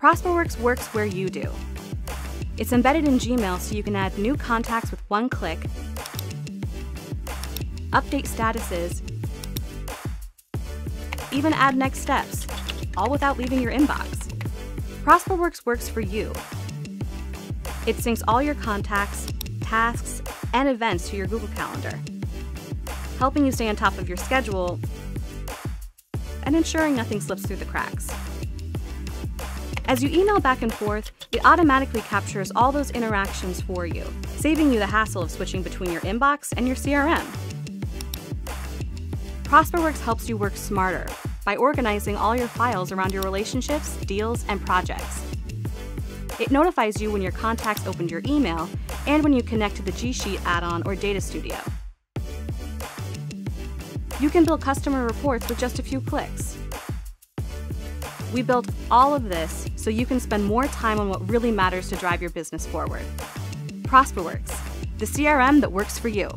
ProsperWorks works where you do. It's embedded in Gmail so you can add new contacts with one click, update statuses, even add next steps, all without leaving your inbox. ProsperWorks works for you. It syncs all your contacts, tasks, and events to your Google Calendar, helping you stay on top of your schedule and ensuring nothing slips through the cracks. As you email back and forth, it automatically captures all those interactions for you, saving you the hassle of switching between your inbox and your CRM. ProsperWorks helps you work smarter by organizing all your files around your relationships, deals, and projects. It notifies you when your contacts opened your email and when you connect to the G Sheet add-on or Data Studio. You can build customer reports with just a few clicks. We built all of this so you can spend more time on what really matters to drive your business forward. ProsperWorks, the CRM that works for you.